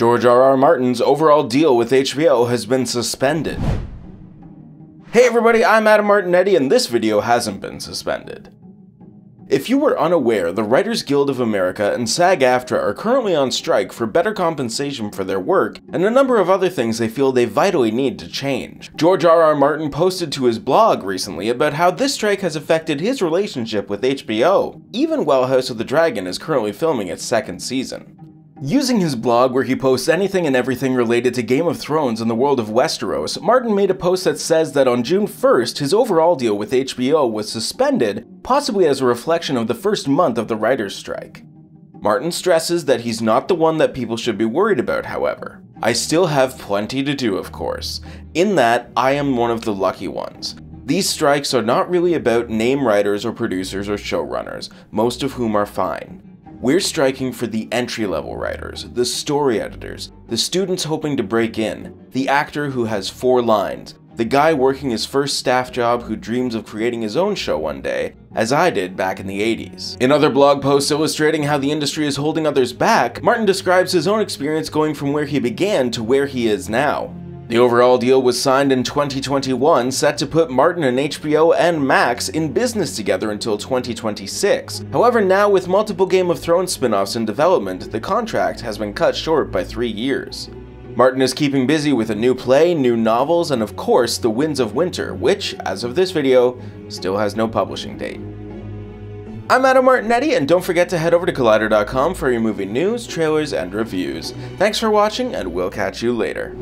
George R.R. Martin's overall deal with HBO has been suspended. Hey everybody, I'm Adam Martinetti and this video hasn't been suspended. If you were unaware, the Writers Guild of America and SAG-AFTRA are currently on strike for better compensation for their work and a number of other things they feel they vitally need to change. George R.R. Martin posted to his blog recently about how this strike has affected his relationship with HBO, even while House of the Dragon is currently filming its second season. Using his blog where he posts anything and everything related to Game of Thrones and the world of Westeros, Martin made a post that says that on June 1st, his overall deal with HBO was suspended, possibly as a reflection of the first month of the writers' strike. Martin stresses that he's not the one that people should be worried about, however. "I still have plenty to do, of course. In that, I am one of the lucky ones. These strikes are not really about name writers or producers or showrunners, most of whom are fine. We're striking for the entry-level writers, the story editors, the students hoping to break in, the actor who has 4 lines, the guy working his first staff job who dreams of creating his own show one day, as I did back in the 80s. In other blog posts illustrating how the industry is holding others back, Martin describes his own experience going from where he began to where he is now. The overall deal was signed in 2021, set to put Martin and HBO and Max in business together until 2026. However, now with multiple Game of Thrones spin-offs in development, the contract has been cut short by 3 years. Martin is keeping busy with a new play, new novels, and of course, The Winds of Winter, which, as of this video, still has no publishing date. I'm Adam Martinetti, and don't forget to head over to Collider.com for your movie news, trailers, and reviews. Thanks for watching, and we'll catch you later.